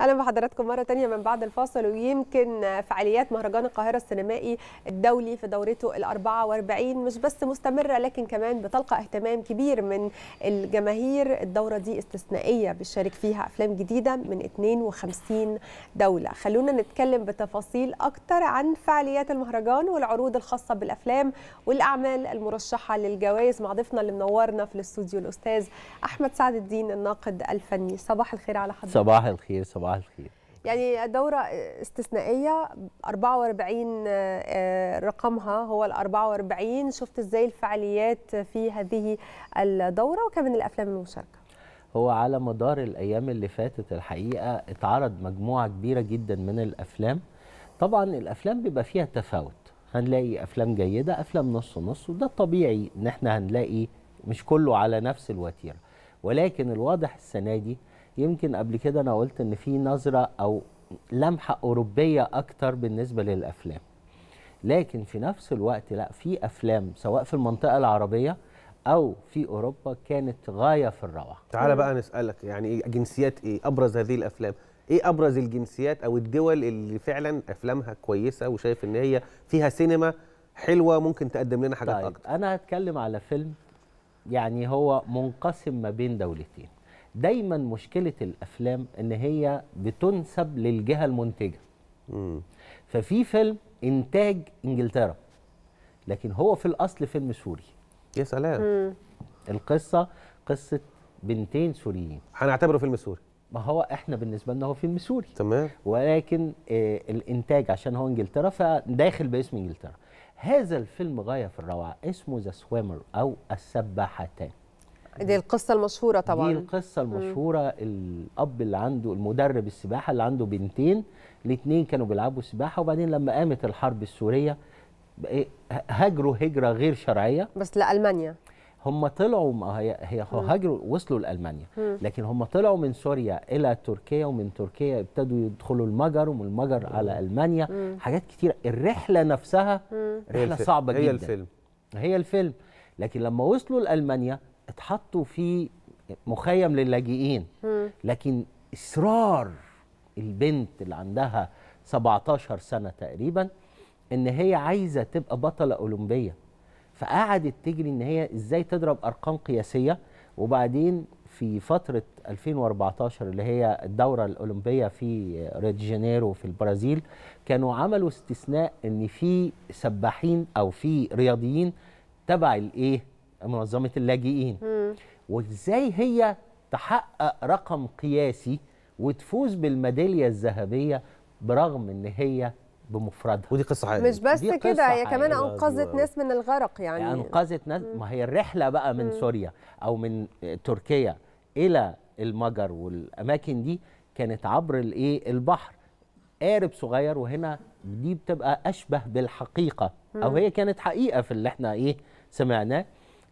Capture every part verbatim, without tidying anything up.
اهلا بحضراتكم مره ثانيه من بعد الفاصل. ويمكن فعاليات مهرجان القاهره السينمائي الدولي في دورته الأربعة وأربعين مش بس مستمره لكن كمان بتلقى اهتمام كبير من الجماهير. الدوره دي استثنائيه بيشارك فيها افلام جديده من اثنين وخمسين دوله. خلونا نتكلم بتفاصيل اكتر عن فعاليات المهرجان والعروض الخاصه بالافلام والاعمال المرشحه للجوائز مع ضيفنا اللي منورنا في الاستوديو الاستاذ احمد سعد الدين الناقد الفني. صباح الخير على حضرتك. صباح الخير. صباح الخير. يعني دورة استثنائية أربعة وأربعين رقمها هو ال أربعة وأربعين. شفت ازاي الفعاليات في هذه الدورة وكمان الأفلام المشاركة؟ هو على مدار الأيام اللي فاتت الحقيقة اتعرض مجموعة كبيرة جدا من الأفلام. طبعا الأفلام بيبقى فيها تفاوت، هنلاقي أفلام جيدة أفلام نص نص وده طبيعي إن احنا هنلاقي مش كله على نفس الوتيرة، ولكن الواضح السنة دي يمكن قبل كده أنا قلت إن في نظرة أو لمحة أوروبية أكتر بالنسبة للأفلام، لكن في نفس الوقت لا، في أفلام سواء في المنطقة العربية أو في أوروبا كانت غاية في الروعة. تعال بقى نسألك، يعني جنسيات إيه أبرز هذه الأفلام؟ إيه أبرز الجنسيات أو الدول اللي فعلا أفلامها كويسة وشايف إن هي فيها سينما حلوة ممكن تقدم لنا حاجات؟ طيب أكتر. أنا هتكلم على فيلم يعني هو منقسم ما بين دولتين. دايما مشكلة الأفلام إن هي بتنسب للجهة المنتجة. مم. ففي فيلم إنتاج إنجلترا لكن هو في الأصل فيلم سوري. يا سلام. مم. القصة قصة بنتين سوريين. هنعتبره فيلم سوري. ما هو إحنا بالنسبة لنا هو فيلم سوري. تمام. ولكن آه الإنتاج عشان هو إنجلترا فداخل باسم إنجلترا. هذا الفيلم غاية في الروعة، اسمه The Swimmer أو السباحتان. دي القصة المشهورة طبعا. دي القصة المشهورة. مم. الأب اللي عنده المدرب السباحة اللي عنده بنتين، الاثنين كانوا بيلعبوا سباحة وبعدين لما قامت الحرب السورية هاجروا هجرة غير شرعية بس لألمانيا. هم طلعوا ما هي هي هاجروا وصلوا لألمانيا. مم. لكن هم طلعوا من سوريا إلى تركيا ومن تركيا ابتدوا يدخلوا المجر ومن المجر مم. على ألمانيا. مم. حاجات كتيرة. الرحلة نفسها مم. رحلة صعبة جدا. هي الفيلم هي الفيلم لكن لما وصلوا لألمانيا اتحطوا في مخيم للاجئين لكن اصرار البنت اللي عندها سبعتاشر سنه تقريبا ان هي عايزه تبقى بطله اولمبيه، فقعدت تجري ان هي ازاي تضرب ارقام قياسيه. وبعدين في فتره ألفين وأربعتاشر اللي هي الدوره الاولمبيه في ريو دي جانيرو في البرازيل كانوا عملوا استثناء ان في سباحين او في رياضيين تبع الايه منظمة اللاجئين. مم. وازاي هي تحقق رقم قياسي وتفوز بالميدالية الذهبية برغم ان هي بمفردها. ودي قصة عادية مش بس كده، هي كمان انقذت ناس من الغرق. يعني, يعني انقذت ناس. ما هي الرحلة بقى من مم. سوريا او من تركيا الى المجر والاماكن دي كانت عبر الايه البحر، قارب صغير، وهنا دي بتبقى اشبه بالحقيقة. مم. او هي كانت حقيقة في اللي احنا ايه سمعناه،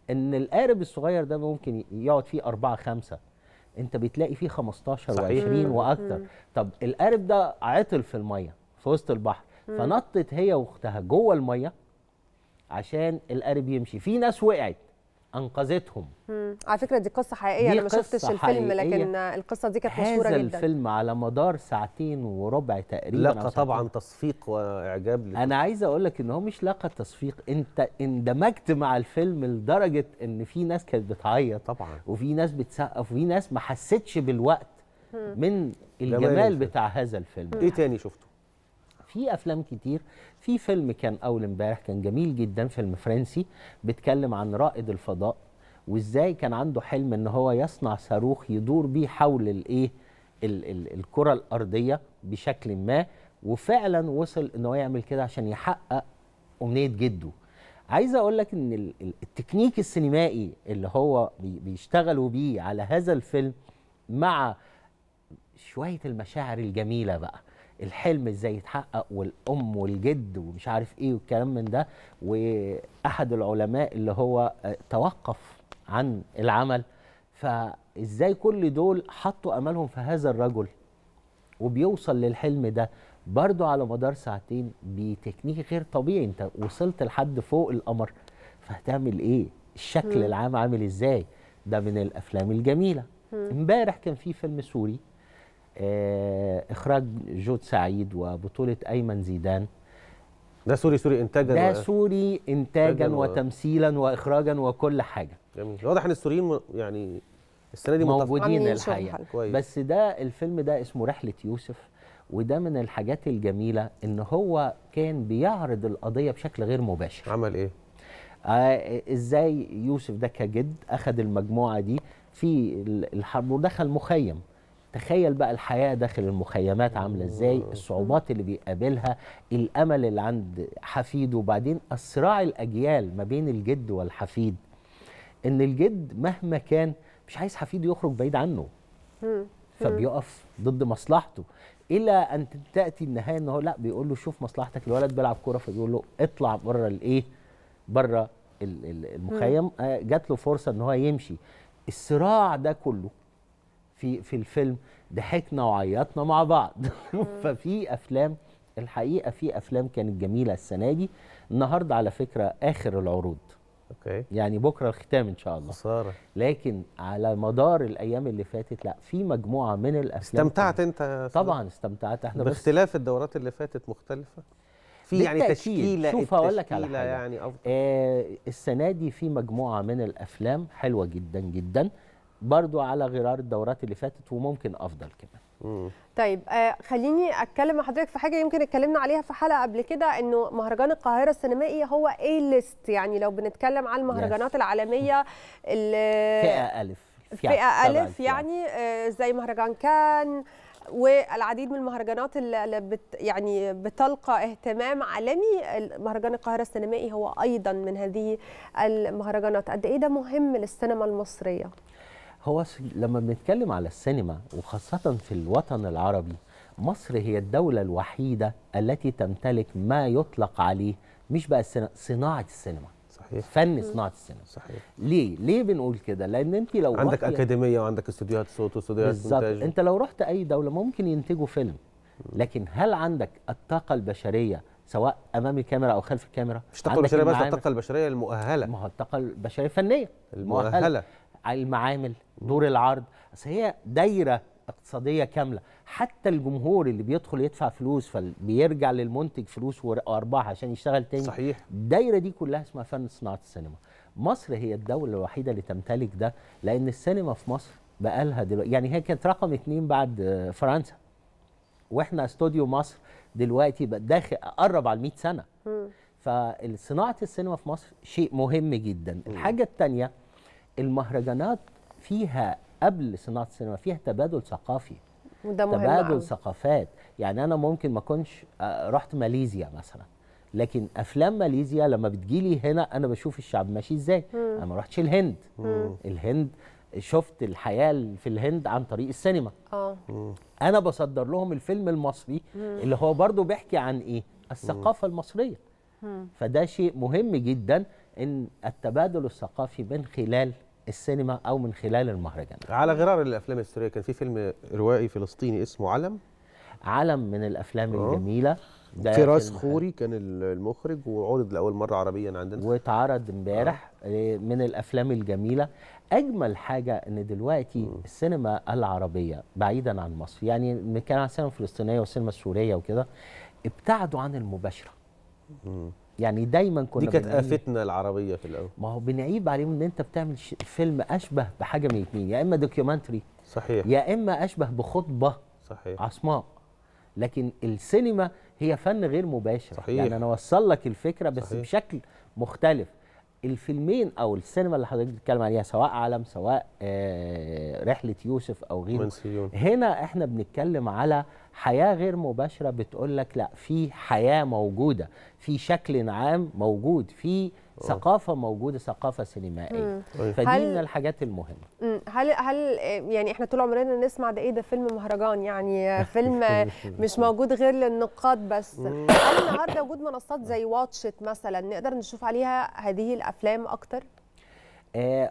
ان القارب الصغير ده ممكن يقعد فيه أربعة خمسة، انت بتلاقي فيه خمستاشر وعشرين واكتر. طب القارب ده عطل في الميه في وسط البحر، فنطت هي واختها جوه الميه عشان القارب يمشي. في ناس وقعت انقذتهم. مم. على فكره دي قصه حقيقيه، دي انا ما شفتش الفيلم لكن القصه دي كانت مشهوره جدا. هذا الفيلم على مدار ساعتين وربع تقريبا لقى طبعا تصفيق واعجاب. انا عايز اقول لك ان هو مش لقى تصفيق، انت اندمجت مع الفيلم لدرجه ان في ناس كانت بتعيط طبعا وفي ناس بتسقف وفي ناس ما حستش بالوقت من الجمال بتاع هذا الفيلم. ايه تاني شفته؟ في افلام كتير. في فيلم كان اول امبارح كان جميل جدا، فيلم فرنسي بيتكلم عن رائد الفضاء وازاي كان عنده حلم ان هو يصنع صاروخ يدور بيه حول الايه الكره الارضيه بشكل ما، وفعلا وصل ان هو يعمل كده عشان يحقق امنيه جده. عايز اقول لك ان التكنيك السينمائي اللي هو بيشتغلوا بيه على هذا الفيلم مع شويه المشاعر الجميله بقى، الحلم ازاي يتحقق والام والجد ومش عارف ايه والكلام من ده. واحد العلماء اللي هو توقف عن العمل، فازاي كل دول حطوا املهم في هذا الرجل وبيوصل للحلم ده برضه على مدار ساعتين بتكنيك غير طبيعي. انت وصلت لحد فوق القمر فهتعمل ايه؟ الشكل العام عامل ازاي؟ ده من الافلام الجميله. امبارح كان في فيلم سوري آه اخراج جود سعيد وبطوله ايمن زيدان. ده سوري سوري انتاجا ده سوري انتاجا وتمثيلا واخراجا وكل حاجه. جميل. واضح ان السوريين يعني السنه دي موجودين الحقيقه. بس ده الفيلم ده اسمه رحله يوسف، وده من الحاجات الجميله ان هو كان بيعرض القضيه بشكل غير مباشر. عمل ايه؟ آه ازاي يوسف ده كجد اخذ المجموعه دي في الحرب ودخل مخيم. تخيل بقى الحياه داخل المخيمات عامله ازاي، الصعوبات اللي بيقابلها، الامل اللي عند حفيده، وبعدين الصراع الاجيال ما بين الجد والحفيد، ان الجد مهما كان مش عايز حفيده يخرج بعيد عنه فبيقف ضد مصلحته، الى ان تاتي النهايه ان هو لا بيقول له شوف مصلحتك، الولد بيلعب كوره فبيقول له اطلع بره الايه بره المخيم، جات له فرصه ان هو يمشي. الصراع ده كله في في الفيلم ضحكنا وعيطنا مع بعض. ففي افلام الحقيقه في افلام كانت جميله السنه دي. النهارده على فكره اخر العروض، اوكي يعني بكره الختام ان شاء الله صار. لكن على مدار الايام اللي فاتت لا في مجموعه من الافلام. استمتعت انت؟ طبعا استمتعت. احنا باختلاف الدورات اللي فاتت مختلفه في يعني تشكيله. شوف هقول لك على حاجه يعني آه السنه دي في مجموعه من الافلام حلوه جدا جدا برضو على غرار الدورات اللي فاتت وممكن افضل كمان. طيب آه خليني اتكلم مع حضرتك في حاجه يمكن اتكلمنا عليها في حلقه قبل كده، انه مهرجان القاهره السينمائي هو ايه ليست، يعني لو بنتكلم على المهرجانات العالميه فئه الف فئه الف يعني آه زي مهرجان كان والعديد من المهرجانات اللي بت يعني بتلقى اهتمام عالمي، مهرجان القاهرة السينمائي هو أيضا من هذه المهرجانات. قد إيه ده مهم للسينما المصرية؟ هو لما بنتكلم على السينما وخاصة في الوطن العربي، مصر هي الدولة الوحيدة التي تمتلك ما يطلق عليه مش بقى صناعة السينما، صحيح. فن صناعه السينما. صحيح. ليه؟ ليه بنقول كده؟ لان انت لو عندك اكاديميه وعندك استوديوهات صوت واستوديوهات انتاج، بالظبط. انت لو رحت اي دوله ممكن ينتجوا فيلم، لكن هل عندك الطاقه البشريه سواء امام الكاميرا او خلف الكاميرا؟ مش الطاقه البشريه بس، الطاقه البشريه المؤهله. ما هو الطاقه البشريه الفنيه المؤهله، المعامل، دور العرض، بس هي دايره اقتصاديه كامله. حتى الجمهور اللي بيدخل يدفع فلوس فبيرجع للمنتج فلوس وارباح عشان يشتغل تاني، صحيح. الدايره دي كلها اسمها فن صناعه السينما. مصر هي الدوله الوحيده اللي تمتلك ده، لان السينما في مصر بقالها دلوقتي يعني هي كانت رقم اتنين بعد فرنسا، واحنا استوديو مصر دلوقتي بقى داخل قرب على مية سنه. فصناعه السينما في مصر شيء مهم جدا. الحاجه الثانيه المهرجانات فيها قبل صناعه السينما فيها تبادل ثقافي، وده مهم. تبادل ثقافات، يعني انا ممكن ما اكونش رحت ماليزيا مثلا، لكن افلام ماليزيا لما بتجيلي هنا انا بشوف الشعب ماشي ازاي. مم. انا ما رحتش الهند. مم. الهند شفت الحياه في الهند عن طريق السينما. اه انا بصدر لهم الفيلم المصري. مم. اللي هو برضو بيحكي عن ايه؟ الثقافه. مم. المصريه. مم. فده شيء مهم جدا ان التبادل الثقافي من خلال السينما او من خلال المهرجان. على غرار الافلام السوريه كان في فيلم روائي فلسطيني اسمه علم. علم من الافلام أوه. الجميله. فراس خوري كان المخرج، وعرض لاول مره عربيا عندنا واتعرض امبارح. من الافلام الجميله. اجمل حاجه ان دلوقتي أوه. السينما العربيه بعيدا عن مصر، يعني كان على السينما الفلسطينيه والسينما السوريه وكده، ابتعدوا عن المباشره. أوه. يعني دايما كنا دي كانت آفتنا العربيه في الاول. ما هو بنعيب عليهم ان انت بتعمل فيلم اشبه بحاجه من اتنين، يا اما دوكيومنتري، صحيح، يا اما اشبه بخطبه، صحيح، عصماء. لكن السينما هي فن غير مباشر، صحيح. يعني انا اوصل لك الفكره بس، صحيح، بشكل مختلف. الفيلمين او السينما اللي حضرتك بتتكلم عليها سواء عالم سواء آه رحله يوسف او غيره، هنا احنا بنتكلم على حياه غير مباشره بتقول لك لا في حياه موجوده، في شكل عام موجود، في ثقافه موجوده، ثقافه سينمائيه. فدي من الحاجات المهمه. هل هل يعني احنا طول عمرنا نسمع ده ايه ده فيلم مهرجان، يعني فيلم مش موجود غير للنقاد بس. هل النهارده وجود منصات زي واتشت مثلا نقدر نشوف عليها هذه الافلام اكتر؟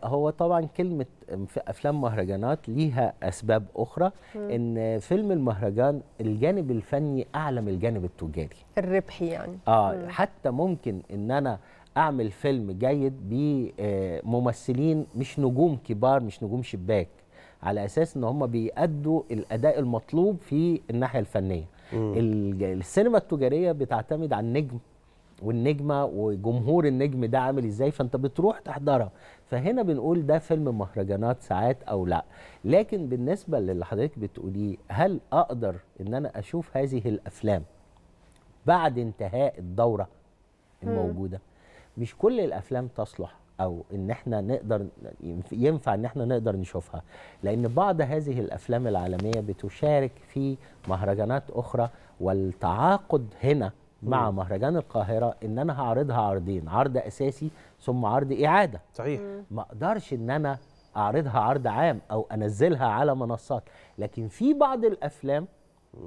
هو طبعا كلمه في افلام مهرجانات ليها اسباب اخرى. مم. ان فيلم المهرجان الجانب الفني اعلى من الجانب التجاري الربحي يعني. اه مم. حتى ممكن ان انا اعمل فيلم جيد بممثلين مش نجوم كبار، مش نجوم شباك، على اساس ان هم بيأدوا الاداء المطلوب في الناحيه الفنيه. مم. السينما التجاريه بتعتمد على النجم والنجمه وجمهور النجم ده عامل ازاي، فانت بتروح تحضرها. فهنا بنقول ده فيلم مهرجانات ساعات او لا. لكن بالنسبه للي حضرتك بتقوليه، هل اقدر ان انا اشوف هذه الافلام بعد انتهاء الدوره الموجوده؟ مم. مش كل الافلام تصلح او ان احنا نقدر ينفع ان احنا نقدر نشوفها، لان بعض هذه الافلام العالميه بتشارك في مهرجانات اخرى. والتعاقد هنا مع مهرجان القاهره ان انا هعرضها عرضين، عرض اساسي ثم عرض اعاده. صحيح. ما اقدرش ان انا اعرضها عرض عام او انزلها على منصات، لكن في بعض الافلام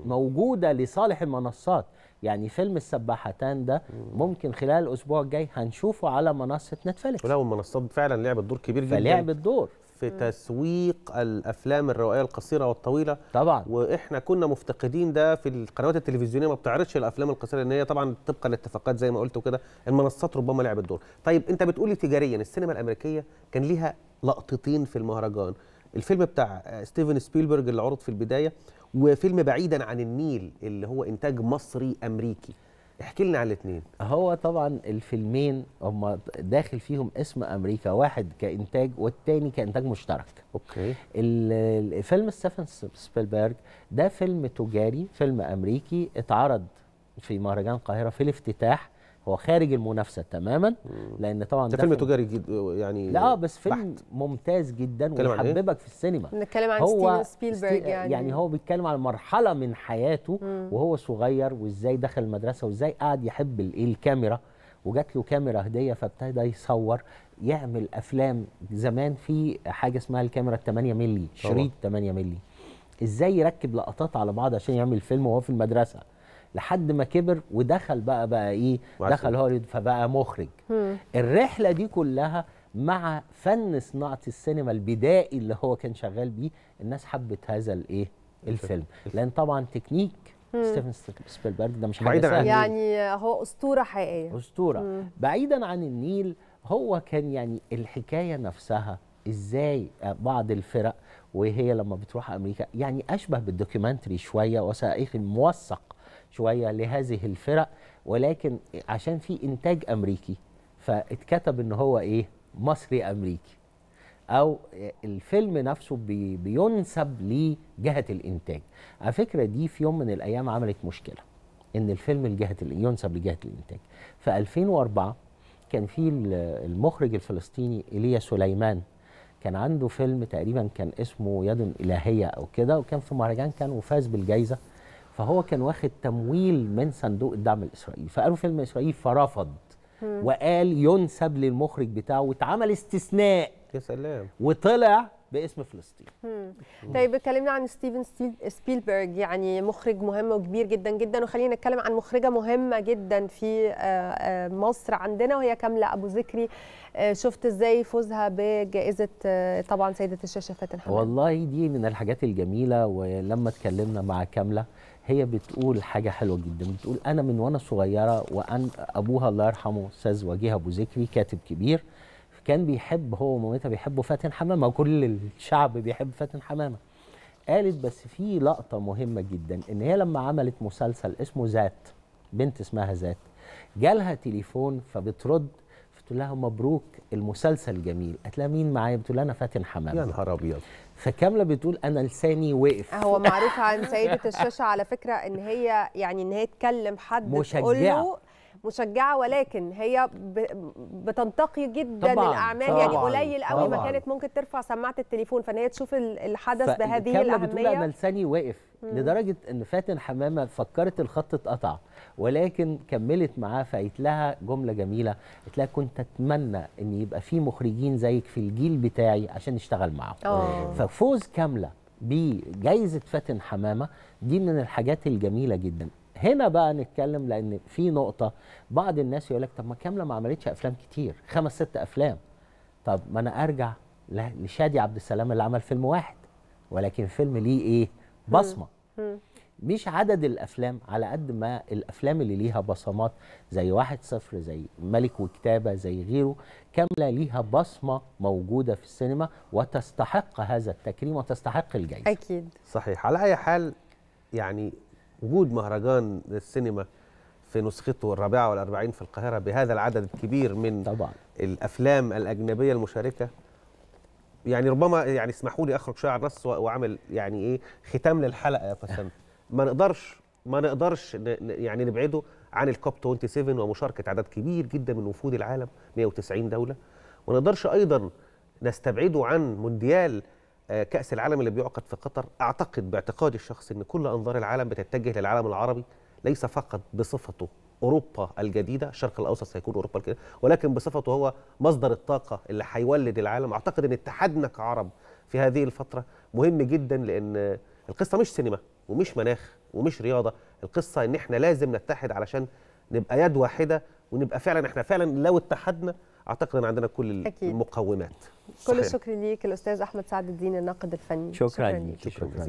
موجوده لصالح المنصات. يعني فيلم السباحتان ده ممكن خلال الاسبوع الجاي هنشوفه على منصه نتفلكس. لا، والمنصات فعلا لعبت دور كبير جدا، فلعبت دور في تسويق الافلام الروائيه القصيره والطويله. طبعا. واحنا كنا مفتقدين ده في القنوات التلفزيونيه، ما بتعرضش الافلام القصيره، ان هي طبعا طبقا للاتفاقات زي ما قلت وكده، المنصات ربما لعبت دور. طيب انت بتقولي تجاريا السينما الامريكيه كان ليها لقطتين في المهرجان، الفيلم بتاع ستيفن سبيلبرج اللي عرض في البدايه، وفيلم بعيداً عن النيل اللي هو إنتاج مصري أمريكي. احكي لنا على الاثنين. هو طبعاً الفيلمين هم داخل فيهم اسم أمريكا، واحد كإنتاج والتاني كإنتاج مشترك. أوكي. الفيلم ستيفن سبيلبرج ده فيلم تجاري، فيلم أمريكي، اتعرض في مهرجان القاهرة في الافتتاح، هو خارج المنافسة تماماً. لأن طبعاً ده فيلم تجاري جد يعني. لا بس فيلم بحت. ممتاز جداً ويحببك في السينما. بنتكلم عن ستيفن سبيلبرج يعني. يعني هو بيتكلم عن مرحلة من حياته مم. وهو صغير، وإزاي دخل المدرسة، وإزاي قعد يحب الكاميرا، وجات له كاميرا هدية فابتدى يصور يعمل أفلام. زمان في حاجة اسمها الكاميرا الثمانية مللي، شريط ثمانية مللي، إزاي يركب لقطات على بعض عشان يعمل فيلم وهو في المدرسة، لحد ما كبر ودخل بقى بقى ايه وعسل. دخل هوليوود فبقى مخرج. مم. الرحله دي كلها مع فن صناعه السينما البدائي اللي هو كان شغال بيه، الناس حبت هذا الايه الفيلم، لان طبعا تكنيك ستيفن سبيلبرج ده مش حاجه سهله يعني، هو اسطوره حقيقيه، اسطوره. مم. بعيدا عن النيل هو كان يعني الحكايه نفسها، ازاي بعض الفرق وهي لما بتروح امريكا يعني اشبه بالدوكيومنتري شويه، وثائقي موثق شويه لهذه الفرق، ولكن عشان في انتاج امريكي فاتكتب ان هو ايه مصري امريكي، او الفيلم نفسه بي بينسب لجهه الانتاج. على فكره دي في يوم من الايام عملت مشكله ان الفيلم لجهه ينسب لجهه الانتاج. في ألفين وأربعة كان في المخرج الفلسطيني إليا سليمان، كان عنده فيلم تقريبا كان اسمه يد الهيه او كده، وكان في مهرجان كان وفاز بالجائزه، فهو كان واخد تمويل من صندوق الدعم الاسرائيلي، فقالوا فيلم اسرائيلي فرفض مم. وقال ينسب للمخرج بتاعه، واتعمل استثناء. يا سلام. وطلع باسم فلسطين. مم. مم. طيب اتكلمنا عن ستيفن سبيلبرج، يعني مخرج مهم وكبير جدا جدا، وخلينا نتكلم عن مخرجه مهمه جدا في مصر عندنا، وهي كاملة ابو ذكري. شفت ازاي فوزها بجائزه طبعا سيده الشاشه فاتن حمامة؟ والله دي من الحاجات الجميله، ولما اتكلمنا مع كاملة هي بتقول حاجه حلوه جدا، بتقول انا من وانا صغيره، وان ابوها الله يرحمه استاذ وجيه ابو ذكري كاتب كبير، كان بيحب هو ومامتها بيحبوا فاتن حمامه، وكل الشعب بيحب فاتن حمامه. قالت بس في لقطه مهمه جدا، ان هي لما عملت مسلسل اسمه ذات، بنت اسمها ذات، جالها تليفون فبترد فتقول لها مبروك المسلسل جميل، قالت لها مين معايا؟ بتقول لها انا فاتن حمامه. يا نهار ابيض. فكاملة بتقول انا لساني وقف. هو معروف عن سيده الشاشه على فكره ان هي يعني ان هي تكلم حد تقول له مشجعه، ولكن هي بتنتقي جدا طبعًا الاعمال طبعًا، يعني قليل قوي ما كانت ممكن ترفع سماعه التليفون، فان هي تشوف الحدث بهذه الأهمية. بتقول انا لساني واقف، لدرجه ان فاتن حمامه فكرت الخط اتقطع، ولكن كملت معاه. فقالت لها جمله جميله، قالت لها كنت اتمنى ان يبقى في مخرجين زيك في الجيل بتاعي عشان نشتغل معاهم. ففوز كامله بجائزه فاتن حمامه دي من الحاجات الجميله جدا. هنا بقى نتكلم، لان في نقطه بعض الناس يقول لك طب ما كامله ما عملتش افلام كتير، خمس ست افلام. طب ما انا ارجع لشادي عبد السلام اللي عمل فيلم واحد، ولكن فيلم ليه ايه بصمه. مش عدد الافلام على قد ما الافلام اللي ليها بصمات زي واحد صفر زي ملك وكتابه زي غيره. كامله ليها بصمه موجوده في السينما وتستحق هذا التكريم وتستحق الجائزه. اكيد صحيح. على اي حال يعني وجود مهرجان السينما في نسخته الرابعه والأربعين في القاهره بهذا العدد الكبير من طبعا الافلام الاجنبيه المشاركه، يعني ربما يعني اسمحوا لي اخرج شويه عن النص واعمل يعني ايه ختام للحلقه يا فندم. ما نقدرش ما نقدرش يعني نبعده عن الكوب سبعة وعشرين ومشاركه عدد كبير جدا من وفود العالم مئة وتسعين دوله، وما نقدرش ايضا نستبعده عن مونديال كاس العالم اللي بيعقد في قطر. اعتقد باعتقادي الشخصي ان كل انظار العالم بتتجه للعالم العربي ليس فقط بصفته اوروبا الجديده، الشرق الاوسط سيكون اوروبا الجديده، ولكن بصفته هو مصدر الطاقه اللي هيولد العالم. اعتقد ان اتحادنا كعرب في هذه الفتره مهم جدا، لان القصه مش سينما ومش مناخ ومش رياضه، القصه ان احنا لازم نتحد علشان نبقى يد واحده ونبقى فعلا احنا فعلا لو اتحدنا اعتقد ان عندنا كل أكيد. المقومات. كل الشكر ليك الاستاذ احمد سعد الدين الناقد الفني. شكرا, شكرا ليك. شكرا.